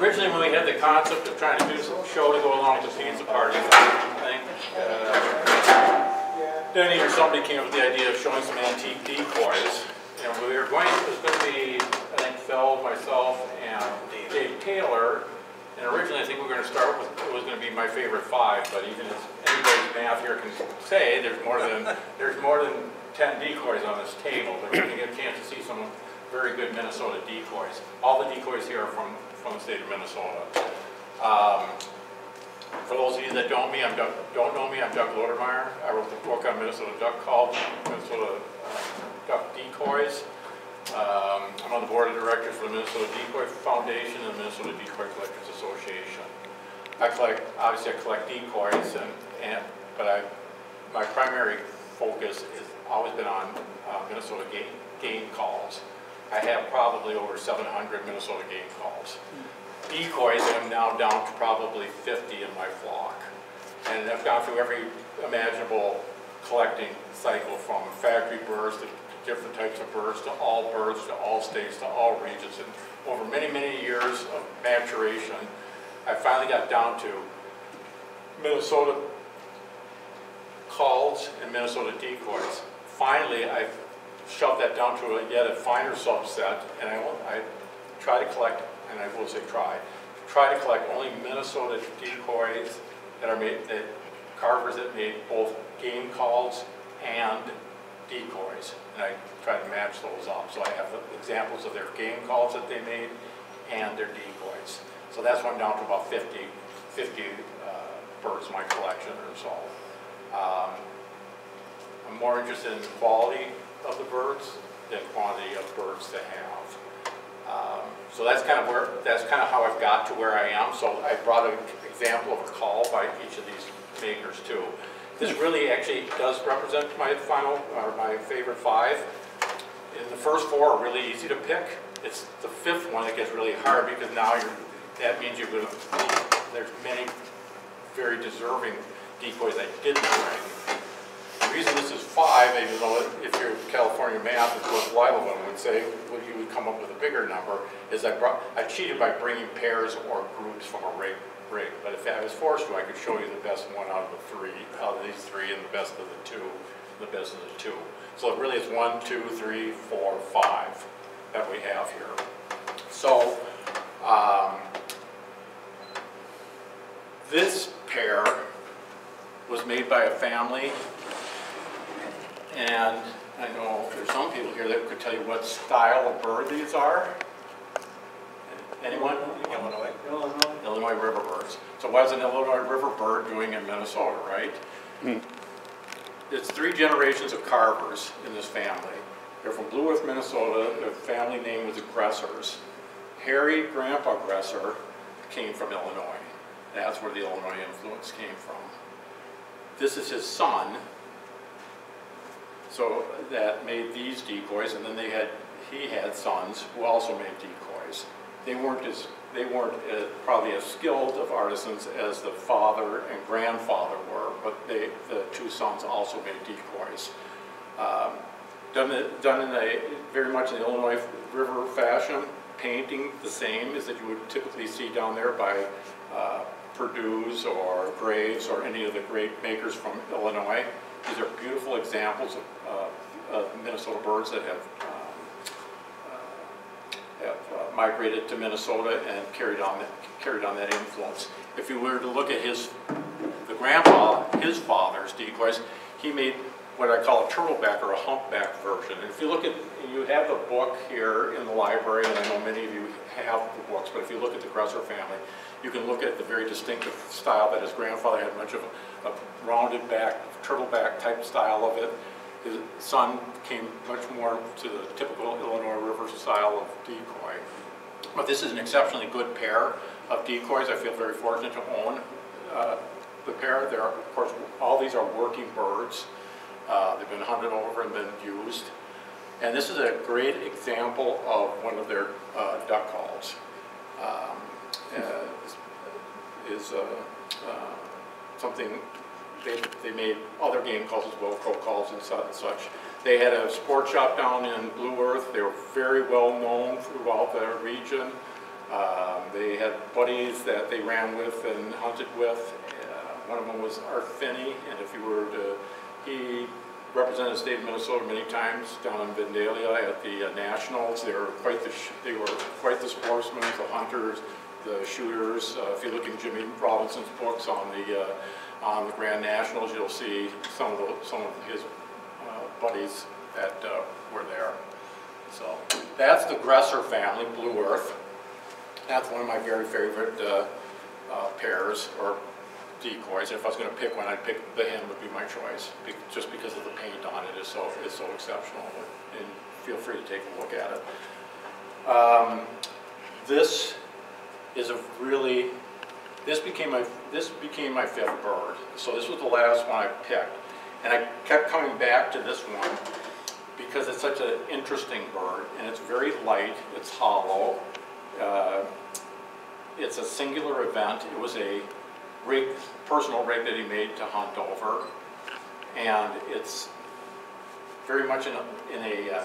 originally when we had the concept of trying to do some show to go along with the pizza party thing, then even somebody came up with the idea of showing some antique decoys. And we were going, it was going to be, I think, Phil, myself, and Dave Taylor. And originally, I think we were going to start with, it was going to be my favorite five, but even as anybody's math here can say, there's more than 10 decoys on this table, but we're going to get a chance to see some very good Minnesota decoys. All the decoys here are from the state of Minnesota. For those of you that don't know me, I'm Doug Lodermeier. I wrote the book on Minnesota Duck Call, Minnesota Duck Decoys. I'm on the board of directors for the Minnesota Decoy Foundation and the Minnesota Decoy Collectors Association. I collect decoys, but my primary focus has always been on Minnesota game calls. I have probably over 700 Minnesota game calls. Decoys, I'm now down to probably 50 in my flock. And I've gone through every imaginable collecting cycle, from factory birds to different types of birds, to all birds, to all states, to all regions. And over many, many years of maturation, I finally got down to Minnesota calls and Minnesota decoys. Finally, I've shoved that down to yet a finer subset, and I try to collect, and I will say try to collect only Minnesota decoys that are made, that carvers that made both game calls and decoys, and I try to match those up. So I have examples of their game calls that they made and their decoys. So that's when I'm down to about 50 birds in my collection or so. I'm more interested in the quality of the birds than quantity of birds to have. So that's kind of how I've got to where I am. So I brought an example of a call by each of these makers too. This really actually does represent my final, or my favorite five. And the first four are really easy to pick. It's the fifth one that gets really hard, because now that means you're going to see there's many very deserving decoys I didn't bring. The reason this is five, even though if you're California math, it's what Weidelman would say, he would come up with a bigger number, is I cheated by bringing pairs or groups from a rig. But if I was forced to, I could show you the best one out of these three, and the best of the two, So it really is 1, 2, 3, 4, 5 that we have here. So this pair was made by a family, and I know there's some people here that could tell you what style of bird these are. Anyone? Illinois. Illinois river birds. So why is an Illinois river bird doing in Minnesota, right? Mm. It's 3 generations of carvers in this family. They're from Blue Earth, Minnesota. Their family name was the Gressers. Harry, Grandpa Gresser, came from Illinois. That's where the Illinois influence came from. This is his son, so that made these decoys, and then he had sons who also made decoys. They weren't probably as skilled of artisans as the father and grandfather were, but the 2 sons also made decoys. Done in a very much in the Illinois River fashion, painting the same as that you would typically see down there by Purdue's or Graves or any of the great makers from Illinois. These are beautiful examples of Minnesota birds that have migrated to Minnesota and carried on that influence. If you were to look at his father's decoys, he made what I call a turtleback or a humpback version. And if you look at, you have the book here in the library, and I know many of you have the books, but if you look at the Gresser family, you can look at the very distinctive style that his grandfather had, much of a rounded back, turtleback type style of it. His son came much more to the typical Illinois River style of decoy. But this is an exceptionally good pair of decoys. I feel very fortunate to own the pair. There are, of course, all these are working birds. They've been hunted over and been used. And this is a great example of one of their duck calls. Something they made other game calls as well, crow calls and such. They had a sports shop down in Blue Earth. They were very well known throughout the region. They had buddies that they ran with and hunted with. One of them was Art Finney, and if you were to, he represented the state of Minnesota many times down in Vandalia at the Nationals. They were quite the sportsmen, the hunters, the shooters. If you look in Jimmy Robinson's books on the Grand Nationals, you'll see some of the, his buddies that were there. So that's the Gresser family, Blue Earth. That's one of my very favorite pairs or decoys. If I was going to pick one, I'd pick the hen would be my choice, just because of the paint on it is so exceptional. And feel free to take a look at it. This is a really this became my fifth bird. So this was the last one I picked, and I kept coming back to this one because it's such an interesting bird, and it's very light. It's hollow. It's a singular event. It was a rig, personal rig that he made to hunt over, and it's very much in a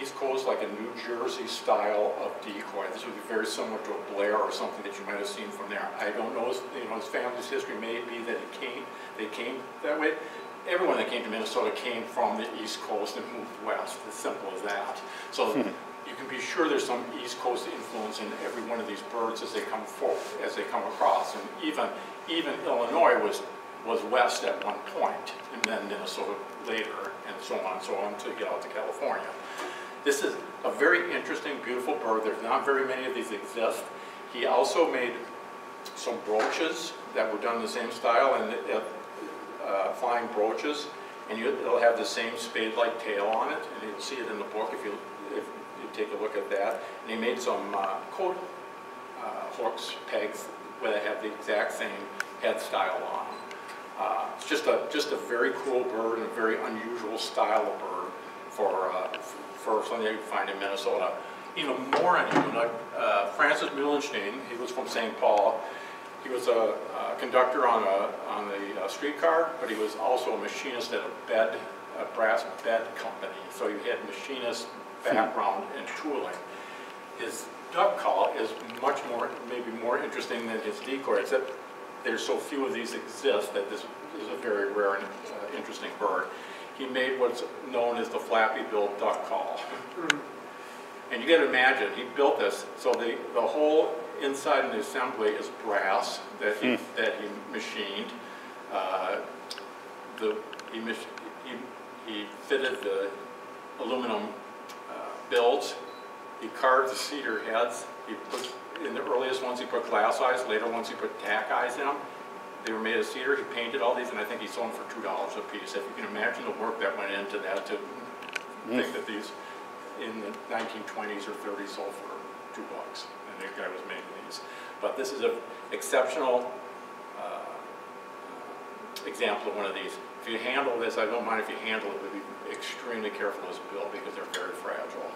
East Coast, like a New Jersey style of decoy. This would be very similar to a Blair or something that you might have seen from there. I don't know, you know, his family's history may be that it came, they came that way. Everyone that came to Minnesota came from the East Coast and moved west. As simple as that. So. You can be sure there's some East Coast influence in every one of these birds as they come forth, as they come across, and even Illinois was west at one point, and then Minnesota later, and so on, until you get out to California. This is a very interesting, beautiful bird. There's not very many of these exist. He also made some brooches that were done in the same style, and flying brooches, and it'll have the same spade-like tail on it, and you'll see it in the book if you take a look at that. And he made some coat hooks, pegs, where they have the exact same head style on them. It's just a very cool bird and a very unusual style of bird for something you can find in Minnesota. Even more unusual, Francis Mullenstein, he was from St. Paul. He was a conductor on the streetcar, but he was also a machinist at a brass bed company. So you had machinist background and tooling. His duck call is much more, maybe more interesting than his decoy, except there's so few of these exist that this is a very rare and interesting bird. He made what's known as the Flappy Bill Duck Call. And you gotta imagine, he built this, so the whole inside of the assembly is brass that he machined. He fitted the aluminum builds, he carved the cedar heads, he put, in the earliest ones he put glass eyes, later ones he put tack eyes in them. They were made of cedar, he painted all these, and I think he sold them for $2 a piece. If you can imagine the work that went into that to think that these in the 1920s or 30s sold for $2, and the guy was making these. But this is an exceptional example of one of these. If you handle this, I don't mind if you handle it, but be extremely careful as built because they're very fragile.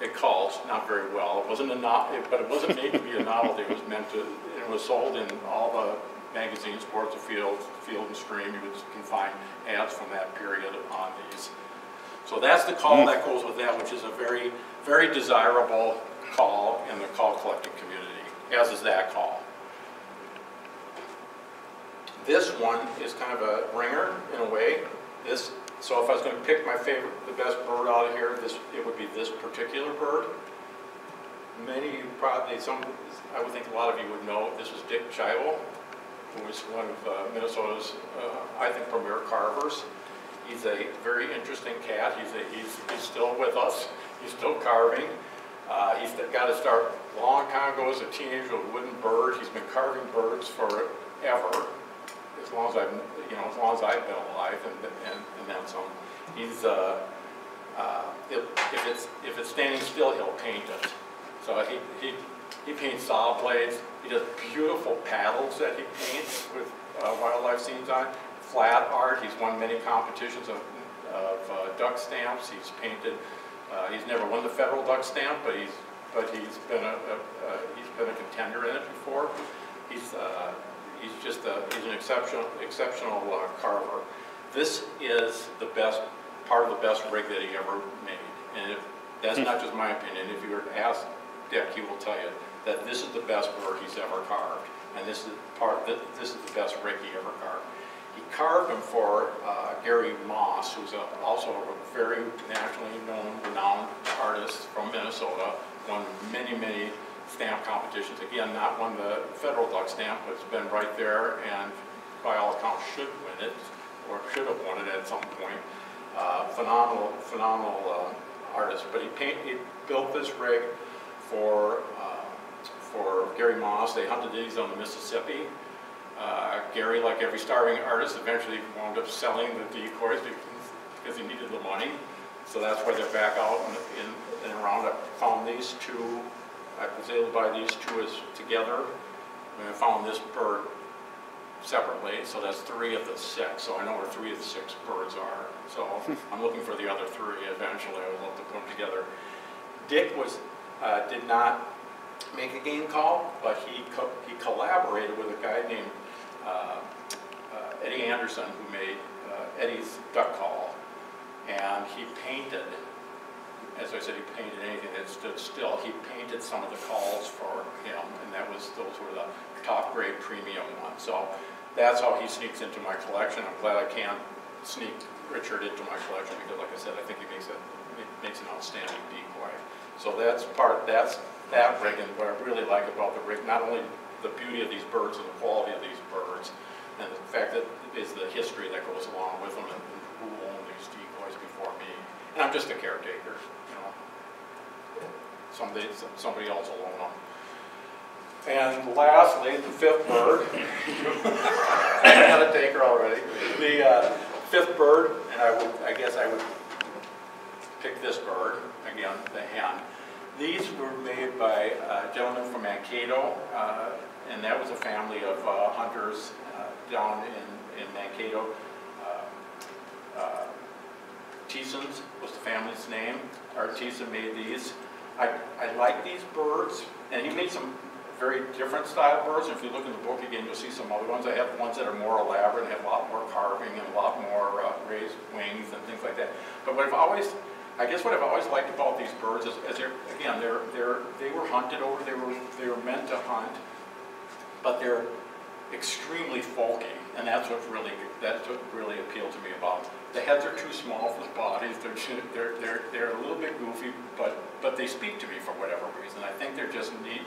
It calls not very well. It wasn't a but it wasn't made to be a novelty. It was meant to. It was sold in all the magazines, Sports Afield, Field and Stream. You can find ads from that period on these. So that's the call that goes with that, which is a very, very desirable call in the call collecting community, as is that call. This one is kind of a ringer in a way. This. So if I was going to pick my favorite, the best bird out of here, it would be this particular bird. Many, probably some, I would think a lot of you would know, this is Dick Scheibel, who was one of Minnesota's, I think, premier carvers. He's a very interesting cat. He's still with us. He's still carving. He's got to start a long time ago as a teenager with a wooden bird. He's been carving birds forever. As long as I've been alive, and then some. He's if it's standing still, he'll paint it. So he paints saw blades. He does beautiful paddles that he paints with wildlife scenes on. Flat art. He's won many competitions of duck stamps. He's painted. He's never won the federal duck stamp, but he's been a contender in it before. He's just he's an exceptional carver. This is the best part of the best rig that he ever made, and that's not just my opinion. If you were to ask Dick, he will tell you that this is the best bird he's ever carved, and this is this is the best rig he ever carved. He carved them for Gary Moss, who's also a very nationally known, renowned artist from Minnesota, won many, many stamp competitions. Again, not won the Federal Duck stamp, but it's been right there, and by all accounts should win it, or should have won it at some point. Phenomenal artist. But he built this rig for Gary Moss. They hunted these on the Mississippi. Gary, like every starving artist, eventually wound up selling the decoys because he needed the money. So that's why they're back out and around. I found these two, I was able to buy these two as together, and I found this bird separately. So that's three of the six. So I know where three of the six birds are. So I'm looking for the other three. Eventually, I would love to put them together. Dick was did not make a game call, but he collaborated with a guy named Eddie Anderson, who made Eddie's Duck Call, and he painted, as I said, he painted anything that stood still. He painted some of the calls for him, and that was, those were the top grade premium ones. So that's how he sneaks into my collection. I'm glad I can sneak Richard into my collection because, like I said, I think he makes an outstanding decoy. So that's part, that's that rig, and what I really like about the rig, not only the beauty of these birds and the quality of these birds, and the fact that is the history that goes along with them, and who owned these decoys before me. And I'm just a caretaker, you know. Somebody else will own them. And lastly, the fifth bird. I had a taker already. The fifth bird, and I guess I would pick this bird again, the hen. These were made by a gentleman from Mankato, and that was a family of hunters down in Mankato. Teason's was the family's name. Our Teason made these. I like these birds, and he made some very different style birds. If you look in the book again, you'll see some other ones. I have ones that are more elaborate and have a lot more carving and a lot more raised wings and things like that. But what I've always, I guess what I've always liked about these birds is, they were hunted over, they were meant to hunt, but they're extremely folky, and that's what really appealed to me about them. The heads are too small for the bodies. They're a little bit goofy, but they speak to me for whatever reason. I think they're just neat,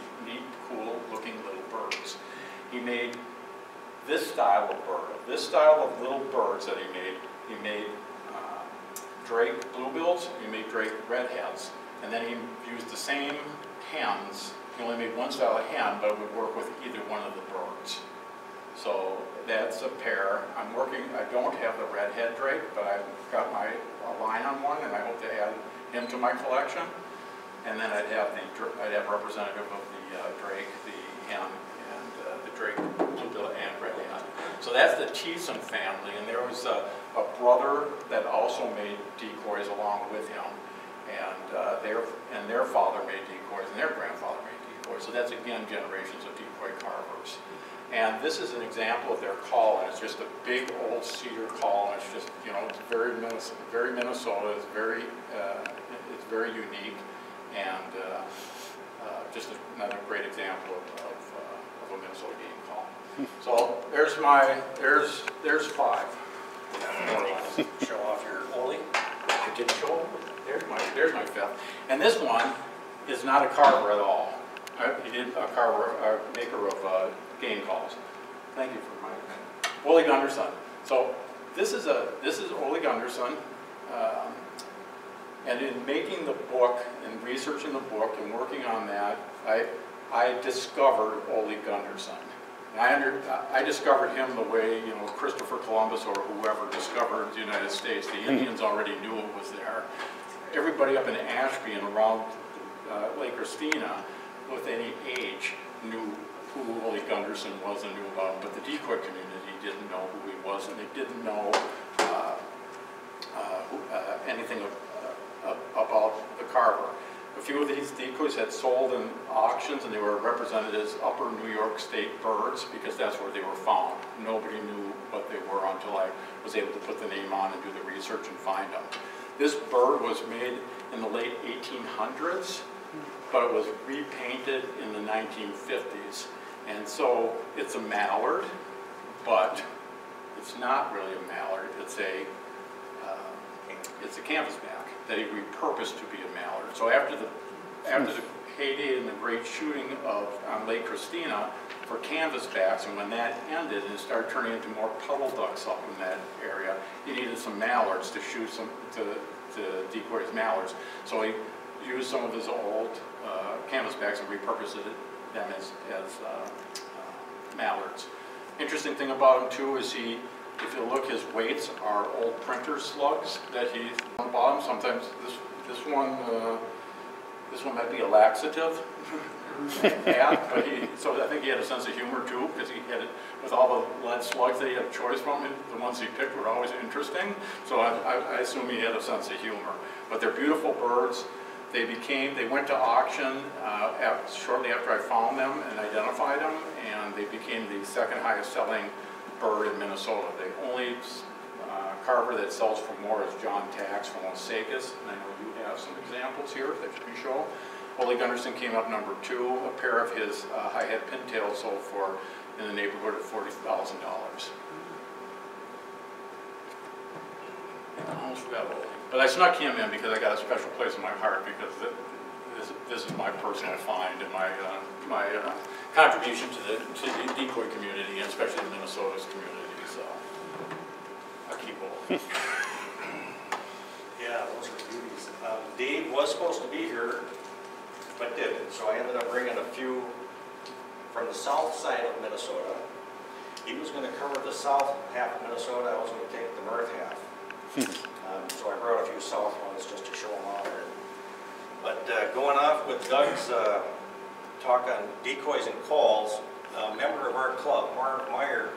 cool looking little birds. He made this style of little birds that he made. He made Drake bluebills, he made Drake redheads, and then he used the same hens. He only made one style of hen, but it would work with either one of the birds. So that's a pair. I don't have the redhead Drake, but I've got a line on one, and I hope to add him to my collection. And then I'd have representative of the Drake, the hen, and the Drake bluebill and redhead. So that's the Teason family, and there was a brother that also made decoys along with him, and their father made decoys, and their grandfather made decoys. So that's again generations of decoy carvers. And this is an example of their call, and it's just a big old cedar call, and it's just, you know, it's very Minnesota. It's very unique, and just another great example of a Minnesota game call. So there's five. Show off your Ole. You didn't show. There's my fifth. And this one is not a carver at all. He did a carver, a maker of game calls. Thank you for my Ole Gunderson. So this is Ole Gunderson, and in making the book and researching the book and working on that, I discovered Ole Gunderson. I discovered him the way, you know, Christopher Columbus or whoever discovered the United States. The Indians already knew it was there. Everybody up in Ashby and around Lake Christina with any age knew who Ole Gunderson was and knew about him, but the decoy community didn't know who he was, and they didn't know anything about the carver. A few of these decoys had sold in auctions, and they were represented as upper New York State birds because that's where they were found. Nobody knew what they were until I was able to put the name on and do the research and find them. This bird was made in the late 1800s, but it was repainted in the 1950s. And so it's a mallard, but it's not really a mallard. It's a canvasback that he repurposed to be a mallard. So after the heyday and the great shooting on Lake Christina for canvasbacks, and when that ended and it started turning into more puddle ducks up in that area, he needed some mallards to shoot to decoy his mallards. So he used some of his old canvasbacks and repurposed them as mallards. Interesting thing about him too is he, if you look, his weights are old printer slugs that he bought him. Sometimes this one might be a laxative, yeah, but he, so I think he had a sense of humor too, because he had it with all the lead slugs that he had a choice from, the ones he picked were always interesting, so I assume he had a sense of humor. But they're beautiful birds. They went to auction shortly after I found them and identified them, and they became the second highest selling bird in Minnesota. The only carver that sells for more is John Tax from Osakis, and I know you have some examples here that you can show. Ole Gunderson came up number 2. A pair of his high-head pintails sold for in the neighborhood of $40,000. I almost forgot Ole. But I snuck him in because I got a special place in my heart, because this is my personal find and my contribution to the decoy community, and especially the Minnesota's community. So I keep Ole. Yeah, those are beauties. Dave was supposed to be here, but didn't. So I ended up bringing a few from the south side of Minnesota. He was going to cover the south half of Minnesota. I was going to take the north half. So I brought a few south ones just to show them out. But going off with Doug's talk on decoys and calls, a member of our club, Mark Meyer,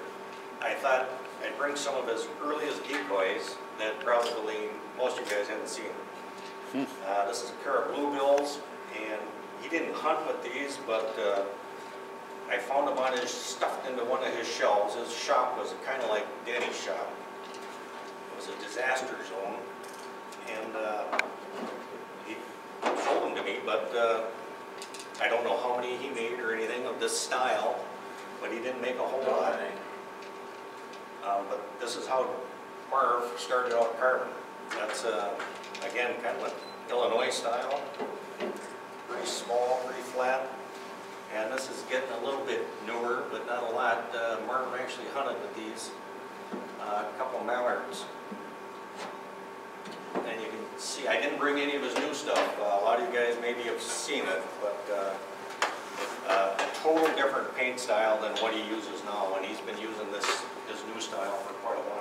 I thought I'd bring some of his earliest decoys that probably most of you guys haven't seen. This is a pair of bluebills, and he didn't hunt with these, but I found them on his, stuffed into one of his shelves. His shop was kind of like Danny's shop. It was a disaster zone, and he sold them to me, but I don't know how many he made or anything of this style, but he didn't make a whole lot. But this is how Marv started out carving. That's, again, kind of an Illinois style. Pretty small, pretty flat, and this is getting a little bit newer, but not a lot. Martin actually hunted with these, a couple of mallards, and you can see I didn't bring any of his new stuff. A lot of you guys maybe have seen it, but a total different paint style than what he uses now, and he's been using his new style for quite a while.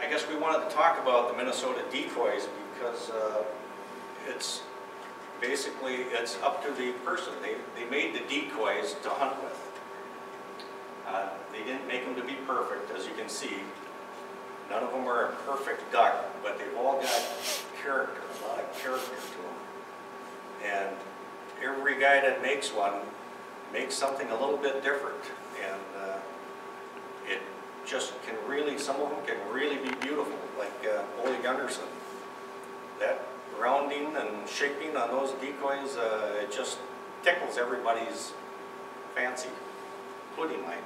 I guess we wanted to talk about the Minnesota decoys because it's basically, it's up to the person. They made the decoys to hunt with. They didn't make them to be perfect, as you can see. None of them are a perfect duck, but they've all got character, a lot of character to them. And every guy that makes one makes something a little bit different. And it just can really, some of them can really be beautiful, like Ole Gunderson. That rounding and shaping on those decoys, it just tickles everybody's fancy, including mine.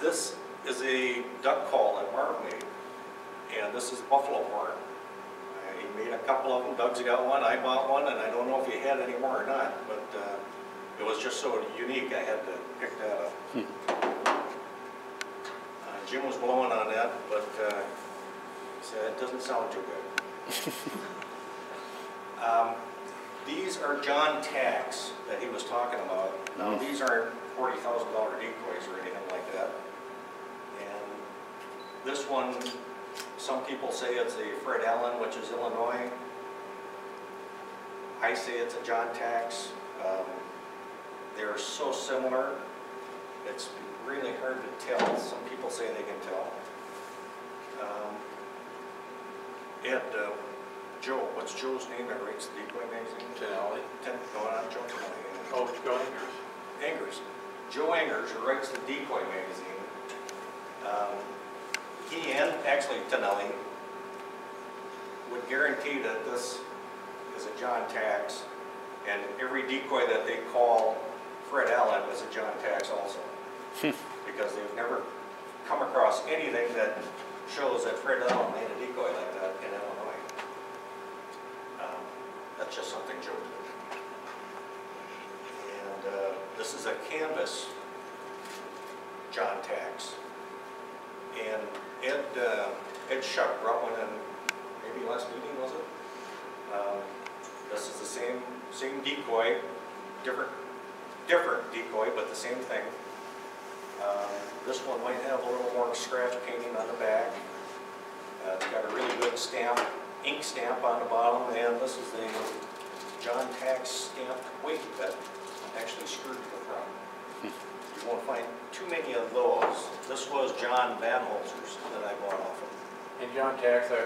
This is a duck call that Marv made, and this is buffalo horn. He made a couple of them. Doug's got one, I bought one, and I don't know if he had any more or not, but it was just so unique I had to pick that up. Jim was blowing on that, but he said it doesn't sound too good. These are John Tax that he was talking about. No. These aren't $40,000 decoys or anything like that. And this one, some people say it's a Fred Allen, which is Illinois. I say it's a John Tax. They're so similar, it's really hard to tell. Some people say they can tell. Joe, what's Joe's name that writes the decoy magazine? Tanelli. No, not Joe Tanelli. Oh, Joe Engers. Engers. Joe Engers, who writes the decoy magazine. He and actually Tanelli would guarantee that this is was a John Tax, and every decoy that they call Fred Allen was a John Tax also, because they've never come across anything that shows that Fred Allen made a decoy like that in Illinois. That's just something Joe did. And this is a canvas John Tax, and Ed Shuck brought one in maybe last meeting, was it? This is the same decoy, different decoy, but the same thing. This one might have a little more scratch painting on the back. It's got a really good stamp, ink stamp on the bottom, and this is the John Tax stamped weight that actually screwed to the front. You won't find too many of those. This was John Vanholzer's that I bought off of. And John Tax, I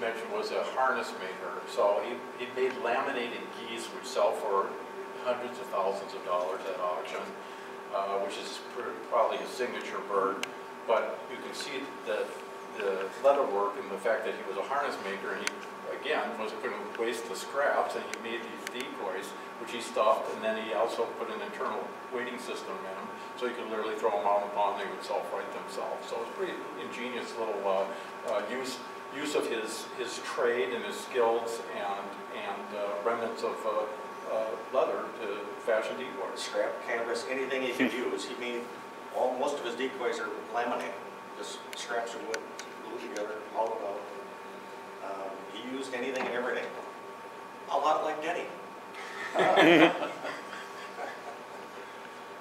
mentioned, was a harness maker, so he made laminated geese which sell for hundreds of thousands of dollars at auction. Which is probably a signature bird, but you can see the leatherwork and the fact that he was a harness maker, and he, again, was going to waste the scraps, and he made these decoys, which he stuffed, and then he also put an internal weighting system in them, so you could literally throw them out in the pond, they would self-right themselves. So it's pretty ingenious little use of his trade and his skills and remnants of leather to fashion decoys. Scrap, canvas, anything he could use. He made, most of his decoys are laminated. Just scraps of wood, glued together, all of them. He used anything and everything. A lot like Denny.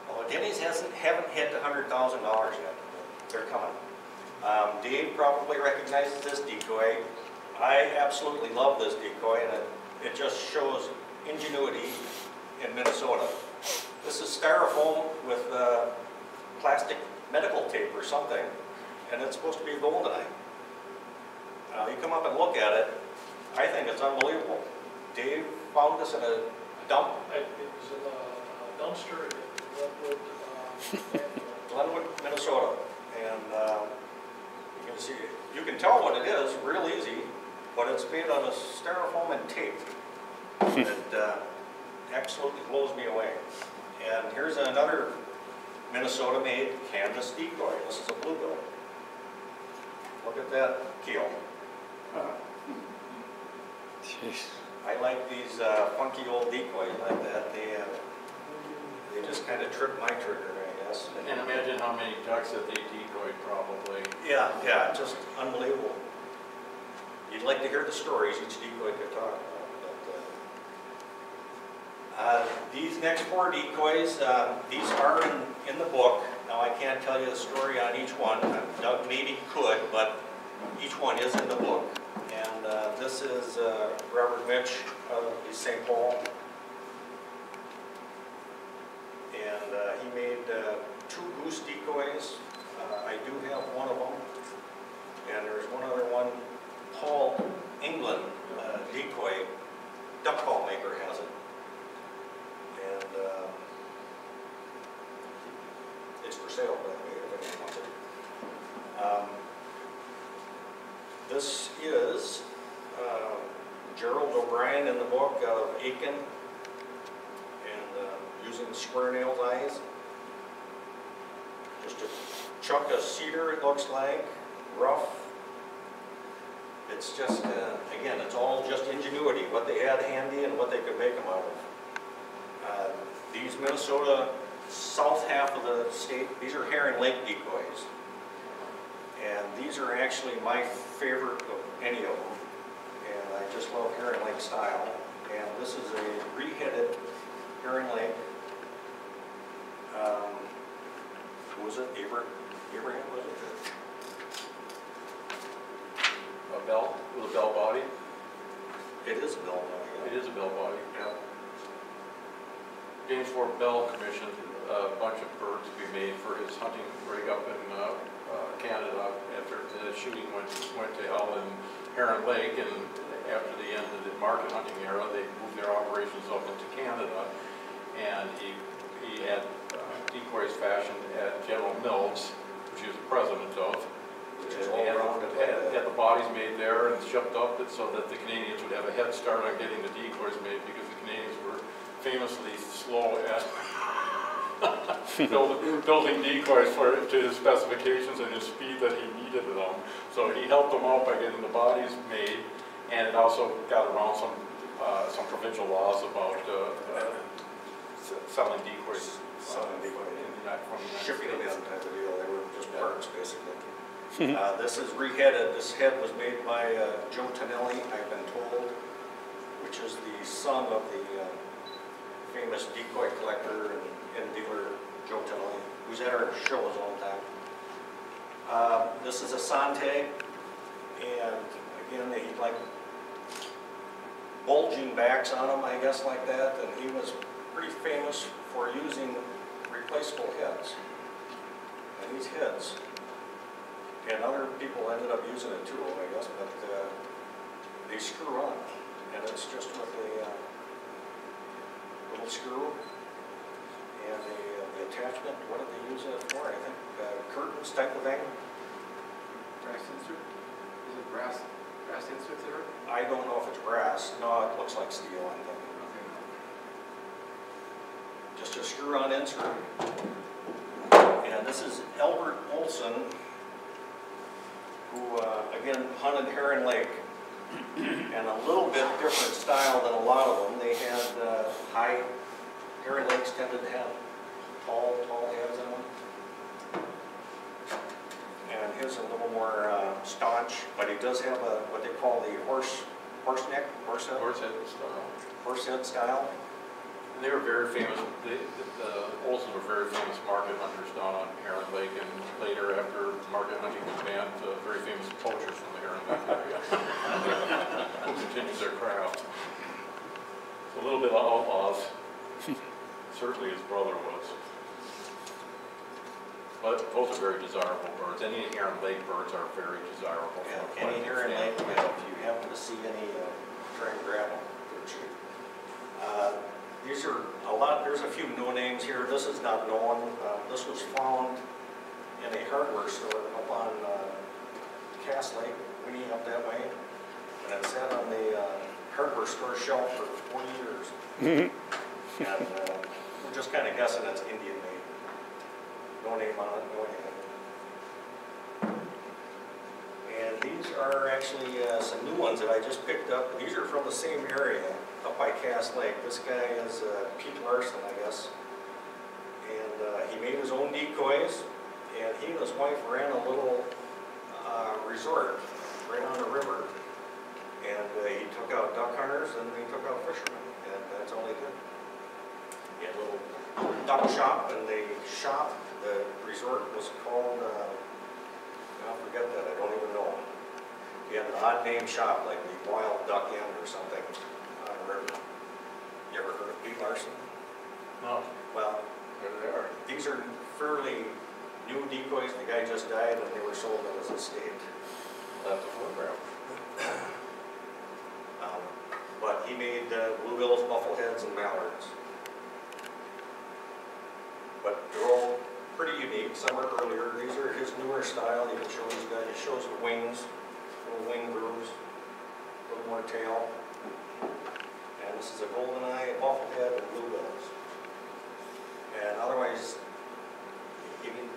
Well, Denny's haven't hit $100,000 yet. They're coming. Dave probably recognizes this decoy. I absolutely love this decoy, and it just shows ingenuity in Minnesota. This is styrofoam with plastic medical tape or something, and it's supposed to be goldenite. You come up and look at it, I think it's unbelievable. Dave found this in a dump. It was in a dumpster in Glenwood, Minnesota. And you can see, you can tell what it is real easy, but it's made out of styrofoam and tape. It absolutely blows me away. And here's another Minnesota-made canvas decoy. This is a bluebill. Look at that keel. Jeez. I like these funky old decoys like that. They just kind of trip my trigger, I guess. And imagine how many ducks that they decoyed, probably. Yeah, yeah, just unbelievable. You'd like to hear the stories each decoy could talk about. These next four decoys, these are in the book. Now I can't tell you the story on each one. Doug maybe could, but each one is in the book. And this is Robert Mitch of St. Paul. And he made two goose decoys. I do have one of them. And there's one other one, Paul England decoy, duck call maker has it. And it's for sale, by the way, if anyone wants it. This is Gerald O'Brien in the book out of Aiken, and using square nailed eyes. Just a chunk of cedar, it looks like, rough. It's just, again, it's all just ingenuity, what they had handy and what they could make them out of. These Minnesota, south half of the state, these are Heron Lake decoys. And these are actually my favorite of any of them. And I just love Heron Lake style. And this is a re-headed Heron Lake. Who was it? Abraham, was it? A bell? With a bell body? It is a bell body. Yeah. It is a bell body, yeah. James Ford Bell commissioned a bunch of birds to be made for his hunting rig up in Canada after the shooting went to hell in Heron Lake, and after the end of the market hunting era, they moved their operations up into Canada, and he had decoys fashioned at General Mills, which he was the president of, Had the bodies made there and shipped up so that the Canadians would have a head start on getting the decoys made, because the Canadians were famously slow at building decoys to his specifications and his speed that he needed them. So he helped them out by getting the bodies made, and it also got around some provincial laws about selling decoys. Shipping them in type of deal. They were just parts, basically. Mm-hmm. This is reheaded. This head was made by Joe Tanelli, I've been told, which is the son of the famous decoy collector and dealer Joe Tanelli, who's at our shows all the time. This is a Sante, and again, he like bulging backs on him, I guess, like that, and he was pretty famous for using replaceable heads. And these heads, and other people ended up using a tool, I guess, but they screw on, and it's just with a little screw and the attachment. What did they use it for? I think curtains type of thing. Brass insert? Is it brass inserts there? I don't know if it's brass. No, it looks like steel, I think. Just a screw-on insert. And this is Albert Olson, who again hunted Heron Lake, and a little bit different style than a lot of them. They had high, Heron Lakes tended to have tall heads on them, and his a little more staunch. But he does have a what they call the horsehead style. And they were very famous. The Olsons were very famous market hunters down on Heron Lake, and later, after market hunting was banned, very famous poachers from the Heron Lake area who continued their craft. So a little bit of outlaws. Certainly, his brother was. But both are very desirable birds. Any Heron Lake birds are very desirable. Yeah, any Heron Lake bird, if you happen to see any, try and grab them. These are a lot, there's a few no names here. This is not known. This was found in a hardware store up on Cass Lake, Winnie up that way. And it sat on the hardware store shelf for 40 years. Mm-hmm. And we're just kind of guessing it's Indian made. No name on it, no name. And these are actually some new ones that I just picked up. These are from the same area, up by Cass Lake. This guy is Pete Larson, I guess. And he made his own decoys, and he and his wife ran a little resort right on the river. And he took out duck hunters, and they took out fishermen, and that's all they did. He had a little duck shop, and they shop. The resort was called, I'll forget that, I don't even know. He had an odd name shop, like the Wild Duck Inn or something. You ever heard of Pete Larson? No. Well, there they are. These are fairly new decoys. The guy just died, and they were sold at his estate. Left a photograph. But he made bluegills, buffleheads, and mallards. But they're all pretty unique. Some are earlier. These are his newer style. You can show these guys. It shows the wings, little wing grooves, a little more tail. And this is a golden eye, a bufflehead, and bluegills. And otherwise, even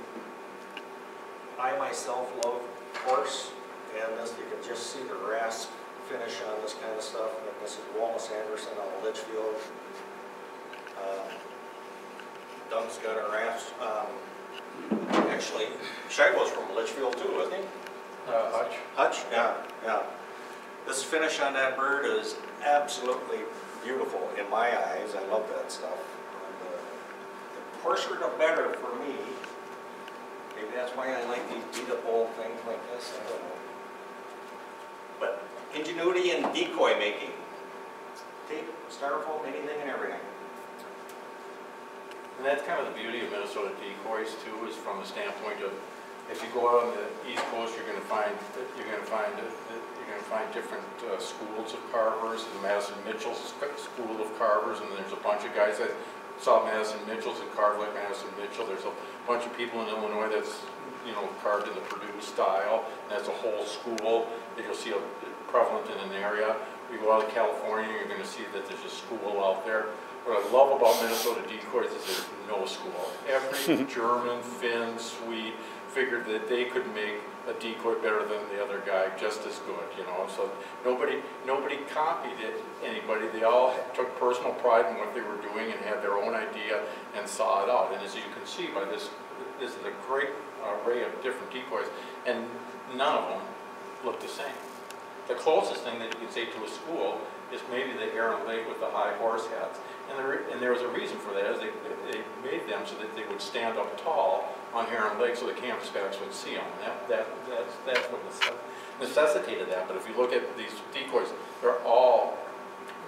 I myself love horse, and this, you can just see the rasp finish on this kind of stuff. And this is Wallace Anderson out of Litchfield. Doug's got a rasp. Actually, Scheibel's from Litchfield too, isn't he? Hutch. Hutch, yeah, yeah. This finish on that bird is absolutely beautiful in my eyes. I love that stuff. And, the coarser the better for me. Maybe that's why I like these beat up old things like this. I don't know. But ingenuity in decoy making. Tape, styrofoam, anything and everything. And that's kind of the beauty of Minnesota decoys too, is from the standpoint of, if you go out on the East Coast, you're going to find different schools of carvers. The Madison Mitchell School of Carvers, and there's a bunch of guys that saw Madison Mitchell's and carved like Madison Mitchell. There's a bunch of people in Illinois that's, you know, carved in the Purdue style. And that's a whole school that you'll see prevalent in an area. You go out to California, you're going to see that there's a school out there. What I love about Minnesota Decoys is there's no school. Every German, Finn, Swede figured that they could make a decoy better than the other guy, just as good, you know. So nobody copied it, anybody. They all took personal pride in what they were doing and had their own idea and saw it out. And as you can see by this, this is a great array of different decoys, and none of them look the same. The closest thing that you can say to a school is maybe the Heron Lake with the high horse hats. And there was a reason for that, is they made them so that they would stand up tall on Heron Lake so the campsbacks would see them. And that's what necessitated that. But if you look at these decoys, they're all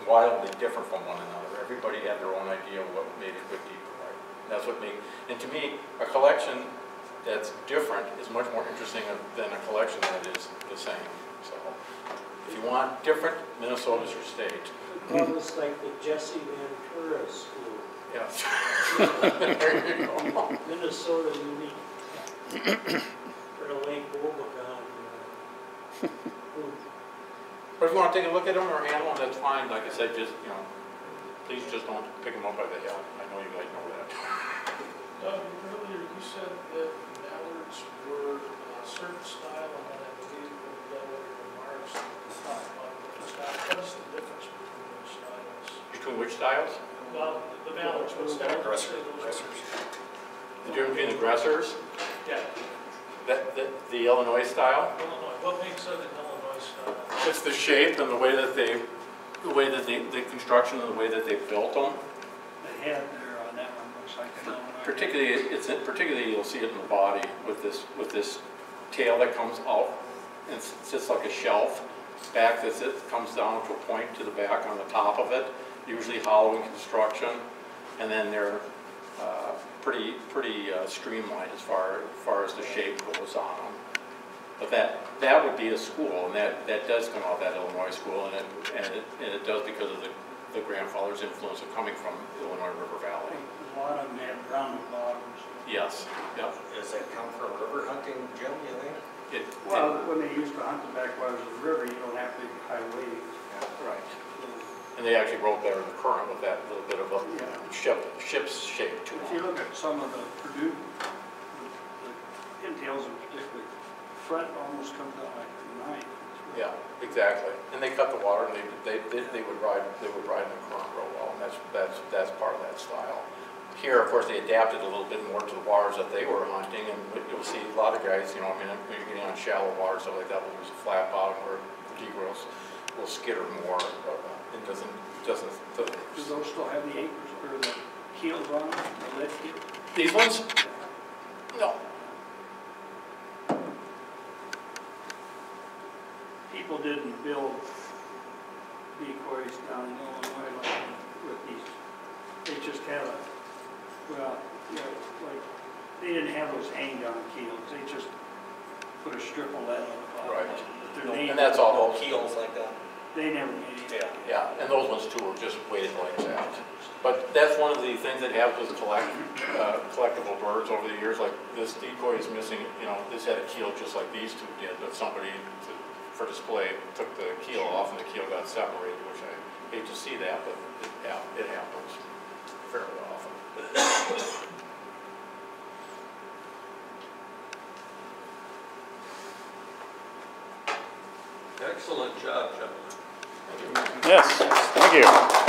wildly different from one another. Everybody had their own idea of what made a good decoy. And that's what made, and to me, a collection that's different is much more interesting than a collection that is the same. So, if you want different, Minnesota's your state. Almost like the Jesse Ventura School. Yes. There you go. Minnesota unique. For a Lake Wobegon. But if you want to take a look at them or handle them, that's fine. Like I said, just, you know, please just don't pick them up by the hill. I know you guys know that. Earlier you said that mallards were a certain style and that I believe were the marks. What's the difference between those styles? Between which styles? Well, the mallards. What's the Gressers. The difference between the Gressers? Yeah. The Illinois style? Illinois. What makes that an Illinois style? It's the shape and the way that they, the construction and the way that they built them. The head there on that one looks like an Illinois. Particularly, particularly you'll see it in the body with this tail that comes out and sits like a shelf. Back that comes down to a point to the back on the top of it, usually hollow in construction, and then they're pretty streamlined as far as the shape goes on them. But that would be a school, and that does come out of that Illinois school, and it does because of the grandfather's influence of coming from Illinois River Valley. A lot of them have brown bottoms. Yes. Yep. Does that come from river hunting, Jim? You think? Well, when they used to hunt the backwaters of the river, you don't have big high waves. Yeah, right. Yeah. And they actually rode there in the current with that little bit of a ship's shape to it. If you look at some of the Purdue, the pintails in particular, front almost comes out like a knife. Right. Yeah, exactly. And they cut the water, and they would ride in the current real well, and that's part of that style. Here, of course, they adapted a little bit more to the waters that they were hunting, and you'll see a lot of guys, you know, I mean, when you're getting on shallow water, stuff like that, will use a flat bottom where the decoys will skitter more. But it doesn't. Do those still have the anchors or the heels on them, the lead heel? These ones? No. People didn't build decoys down in Illinois like with these. They just had a... Well, yeah, like they didn't have those hang-down keels. They just put a strip of lead on the bottom. Right. And that's all those keels like that. They never made it. Yeah, yeah. And those ones too were just weighted like that. But that's one of the things that happens with collectible birds over the years. Like this decoy is missing. You know, this had a keel just like these two did, but somebody for display took the keel off, and the keel got separated, which I hate to see that, but it happens fairly often. Excellent job, gentlemen. Yes, thank you.